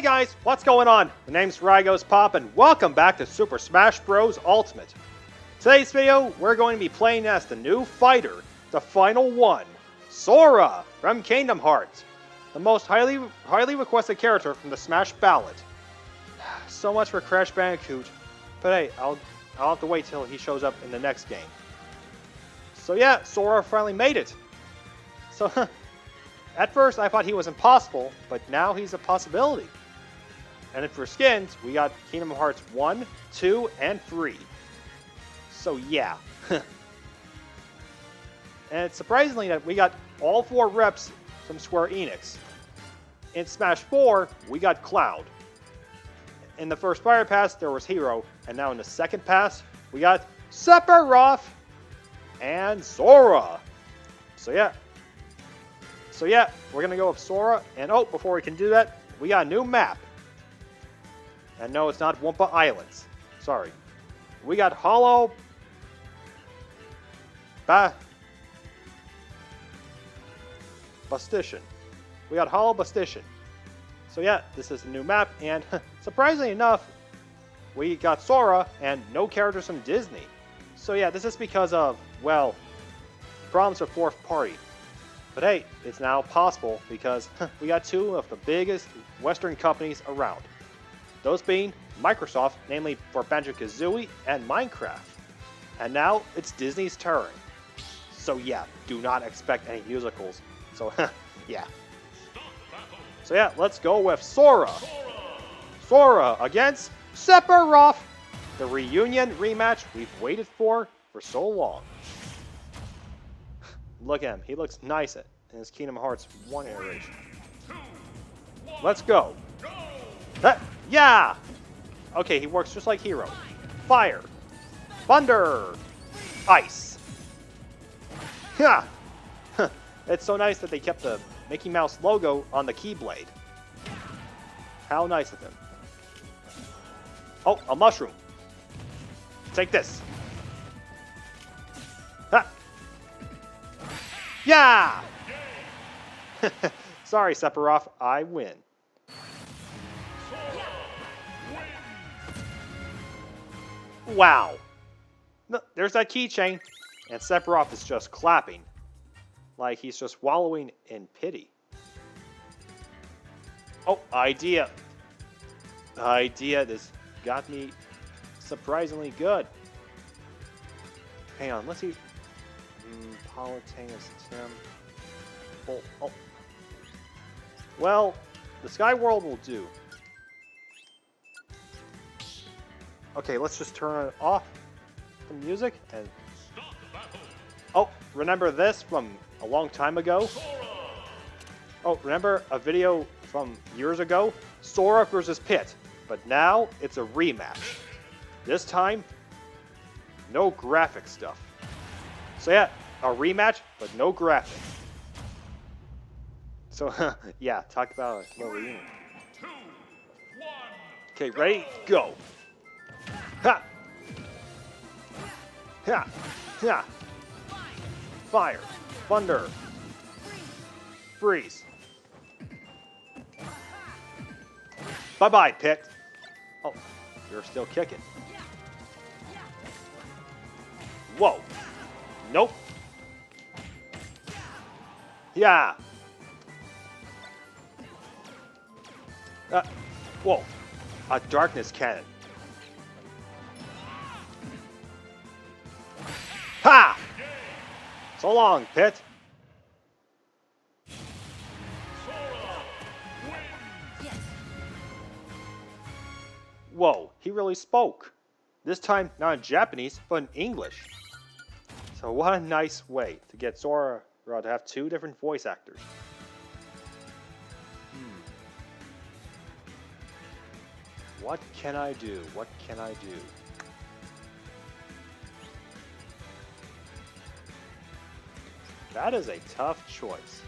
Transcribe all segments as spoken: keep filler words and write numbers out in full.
Hey guys, what's going on? My name's RyGoesPOP and welcome back to Super Smash Bros Ultimate. Today's video, we're going to be playing as the new fighter, the final one, Sora from Kingdom Hearts, the most highly highly requested character from the Smash ballot. So much for Crash Bandicoot, but hey, I'll I'll have to wait till he shows up in the next game. So yeah, Sora finally made it. So at first I thought he was impossible, but now he's a possibility. And for skins, we got Kingdom Hearts one, two, and three. So yeah. And it's surprisingly that we got all four reps from Square Enix. In Smash four, we got Cloud. In the first Pyra pass, there was Hero, and now in the second pass, we got Sephiroth and Sora. So yeah. So yeah, we're going to go with Sora, and oh, before we can do that, we got a new map. And no, it's not Wumpa Islands. Sorry. We got Hollow... Ba... Bastition. We got Hollow Bastition. So yeah, this is a new map, and surprisingly enough, we got Sora and no characters from Disney. So yeah, this is because of, well, problems with fourth party. But hey, it's now possible because we got two of the biggest Western companies around. Those being Microsoft, namely for Banjo-Kazooie and Minecraft. And now it's Disney's turn. So yeah, do not expect any musicals. So yeah. So yeah, let's go with Sora. Sora against Sephiroth. The reunion rematch we've waited for for so long. Look at him. He looks nice at, in his Kingdom Hearts one iteration. Let's go. go. Uh, yeah! Okay, he works just like Hero. Fire. Thunder. Ice. Yeah. It's so nice that they kept the Mickey Mouse logo on the Keyblade. How nice of them. Oh, a mushroom. Take this. Ha! Yeah! Sorry, Sephiroth, I win. Wow. No, there's that keychain. And Sephiroth is just clapping. Like he's just wallowing in pity. Oh, idea. Idea. This got me surprisingly good. Hang on, let's see. Politaneous Tim. Oh, oh. Well, the Sky World will do. Okay, let's just turn it off the music and. Stop the battle. Oh, remember this from a long time ago? Sora. Oh, remember a video from years ago? Sora versus Pit. But now it's a rematch. This time, no graphic stuff. So yeah, a rematch, but no graphics. So yeah, talk about a little reunion. Okay, ready? Go! Ha! Ha! Ha! Fire! Thunder! Freeze! Bye-bye, Pit! Oh, you're still kicking. Whoa! Nope. Yeah. Uh, whoa. A darkness cannon. Ha! So long, Pit. Whoa, he really spoke. This time, not in Japanese, but in English. So what a nice way to get Sora to have two different voice actors. Hmm. What can I do? What can I do? That is a tough choice.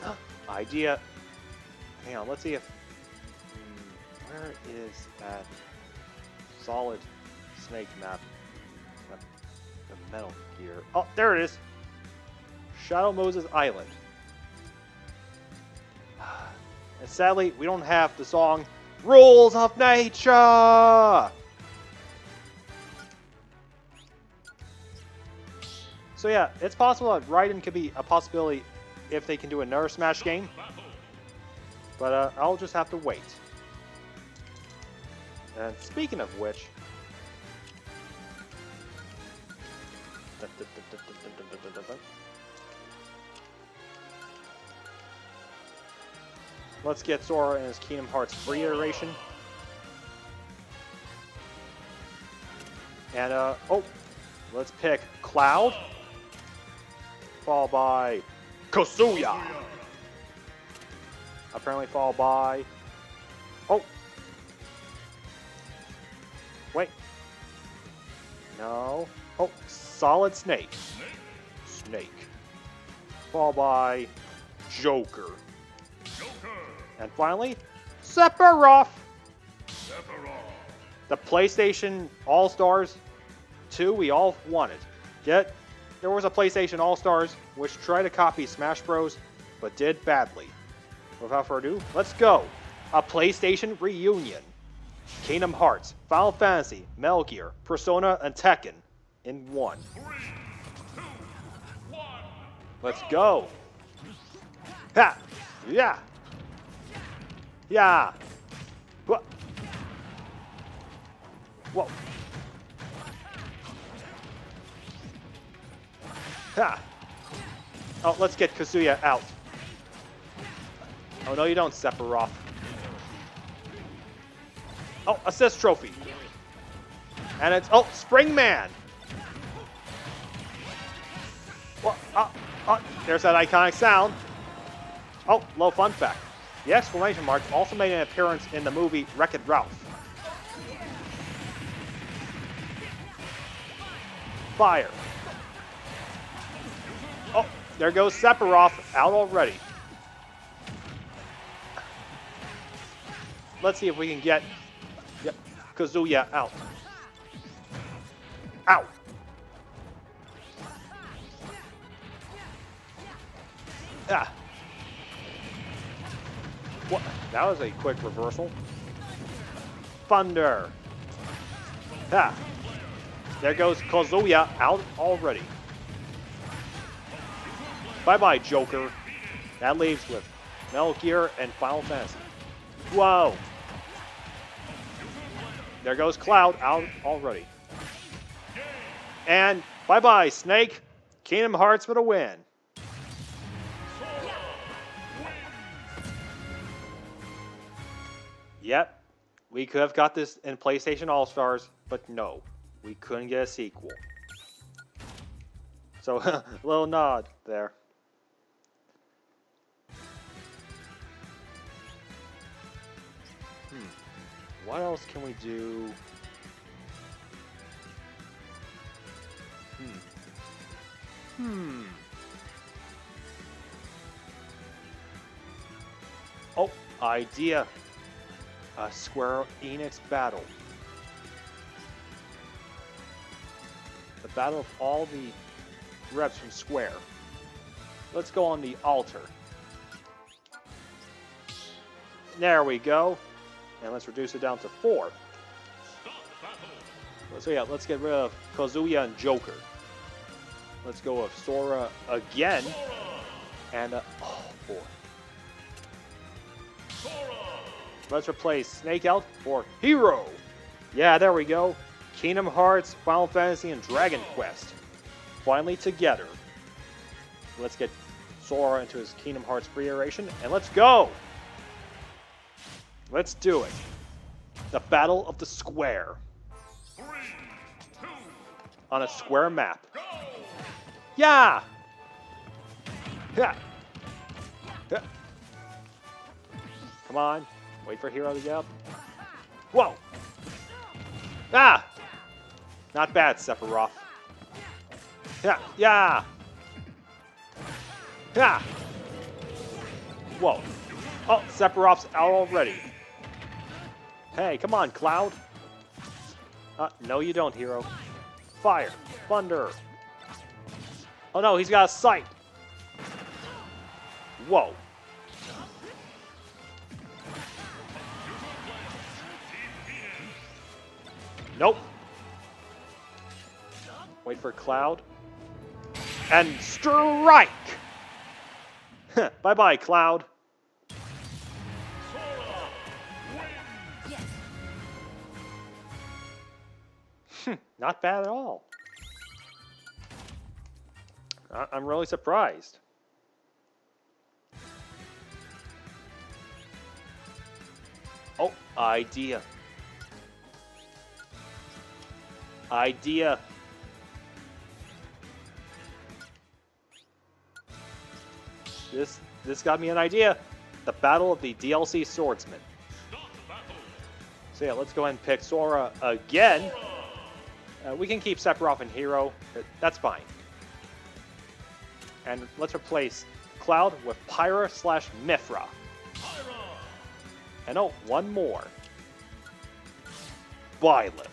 Hmm. Idea. Hang on, let's see if... Hmm, where is that solid... Snake map, the Metal Gear. Oh, there it is. Shadow Moses Island. And sadly, we don't have the song Rules of Nature! So yeah, it's possible that Raiden could be a possibility if they can do another Smash game. But uh, I'll just have to wait. And speaking of which... let's get Sora in his Kingdom Hearts three iteration. And, uh, oh, let's pick Cloud, followed by Kazuya. Apparently followed by, oh, wait, no, oh, Solid Snake, Snake, followed by Joker. And finally, Sephiroth! Sephiroth! The PlayStation All-Stars two we all wanted. Yet, there was a PlayStation All-Stars which tried to copy Smash Bros, but did badly. Without further ado, let's go! A PlayStation Reunion. Kingdom Hearts, Final Fantasy, Metal Gear, Persona, and Tekken in one. Three, two, one, let's go! Ha! Yeah! Yeah! Whoa! Whoa! Ha! Oh, let's get Kazuya out. Oh, no you don't, Sephiroth. Oh, assist trophy. And it's... oh, Spring Man! Well, oh, oh, there's that iconic sound. Oh, little fun fact. The exclamation mark also made an appearance in the movie Wreck-It Ralph. Fire. Oh, there goes Sephiroth out already. Let's see if we can get yep, Kazuya out. Out. Ah. What? That was a quick reversal. Thunder. Ah. There goes Kazuya out already. Bye-bye, Joker. That leaves with Metal Gear and Final Fantasy. Whoa. There goes Cloud out already. And bye-bye, Snake. Kingdom Hearts for the win. Yep, we could have got this in PlayStation All-Stars, but no, we couldn't get a sequel. So, a little nod there. Hmm, what else can we do? Hmm. Hmm. Oh, idea. A Square Enix battle. The battle of all the reps from Square. Let's go on the altar. There we go. And let's reduce it down to four. So yeah, let's get rid of Kazuya and Joker. Let's go with Sora again. Sora! And, uh, oh boy. Sora! Let's replace Snake out for Hero. Yeah, there we go. Kingdom Hearts, Final Fantasy, and Dragon Quest. Finally together. Let's get Sora into his Kingdom Hearts free iteration, and let's go! Let's do it. The Battle of the Square. Three, two, on a square map. Go! Yeah! Yeah! Yeah! Come on. Wait for Hero to get up. Whoa! Ah! Not bad, Sephiroth. Yeah! Yeah! Yeah! Whoa. Oh, Sephiroth's out already. Hey, come on, Cloud. Uh, no you don't, Hero. Fire. Thunder. Oh no, he's got a sight. Whoa. Nope. Wait for Cloud. And strike! Bye-bye, Cloud. Yes. Not bad at all. I I'm really surprised. Oh, idea. Idea. This this got me an idea. The Battle of the D L C Swordsman. So yeah, let's go ahead and pick Sora again. Uh, we can keep Sephiroth and Hero. That's fine. And let's replace Cloud with Pyra slash Mythra. And oh, one more. Byleth.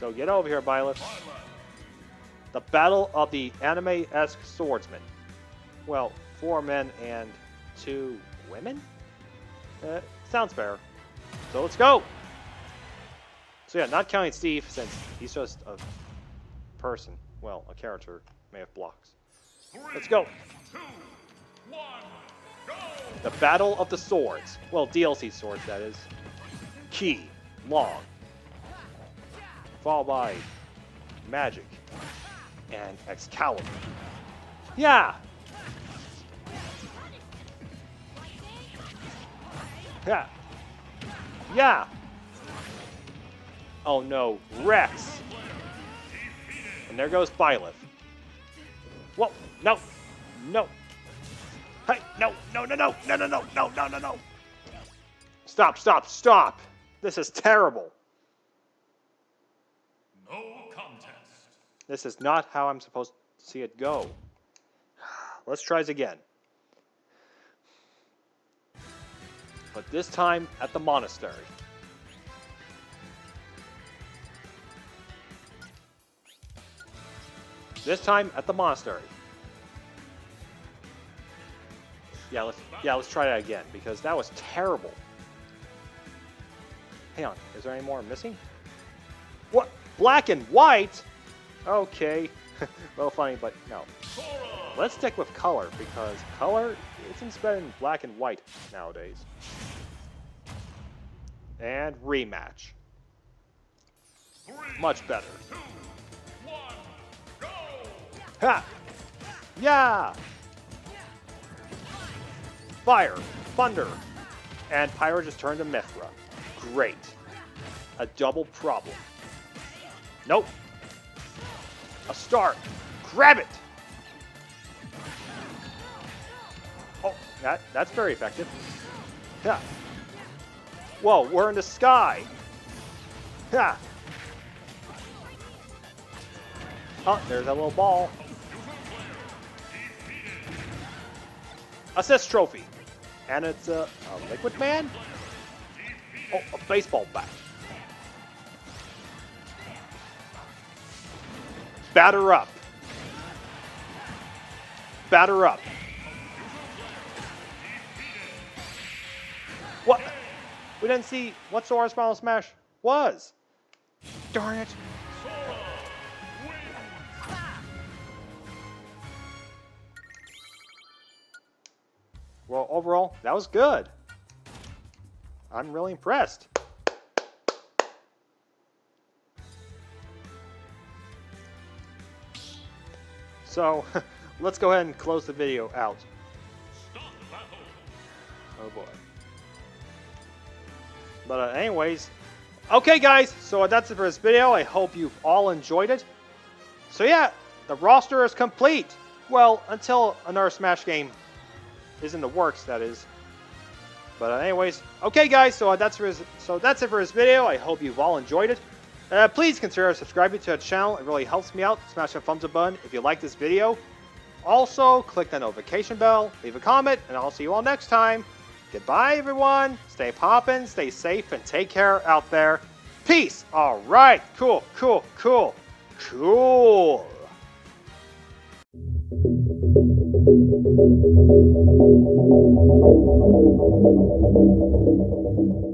So get over here, Byleth. The Battle of the Anime-esque Swordsman. Well, four men and two women? Uh, sounds fair. So let's go! So yeah, not counting Steve, since he's just a person. Well, a character may have blocks. Let's go! Three, two, one. The Battle of the Swords. Well, D L C Swords, that is. Key. Long. Followed by Magic. And Excalibur. Yeah! Yeah. Yeah! Oh no, Rex! And there goes Byleth. Whoa, no! No! Hey, no, no, no, no, no, no, no, no, no, no, no. Stop, stop, stop. This is terrible. No contest. This is not how I'm supposed to see it go. Let's try this again. But this time at the monastery. This time at the monastery. Yeah, let's yeah, let's try that again, because that was terrible. Hang on, is there any more missing? What? Black and white? Okay. Well, funny, but no. Let's stick with color, because color isn't spending black and white nowadays. And rematch. Three, Much better. Two, one, go. Ha! Yeah! Fire, Thunder, and Pyra just turned to Mythra. Great. A double problem. Nope. A star. Grab it! Oh, that, that's very effective. Yeah. Whoa, we're in the sky. Yeah. Oh, there's that little ball. Assist trophy. And it's a, a Liquid Man? Oh, a baseball bat. Batter up. Batter up. What? We didn't see what Sora's Final Smash was. Darn it. Well, overall, that was good. I'm really impressed. So, let's go ahead and close the video out. Oh boy. But uh, anyways, okay guys, so that's it for this video. I hope you've all enjoyed it. So yeah, the roster is complete. Well, until another Smash game is in the works, that is. But uh, anyways, okay guys, so uh, that's for his, so that's it for this video. I hope you've all enjoyed it. Uh, please consider subscribing to the channel. It really helps me out. Smash that thumbs up button if you like this video. Also, click that notification bell, leave a comment, and I'll see you all next time. Goodbye, everyone. Stay poppin', stay safe, and take care out there. Peace. All right. Cool, cool, cool, cool. Thank you.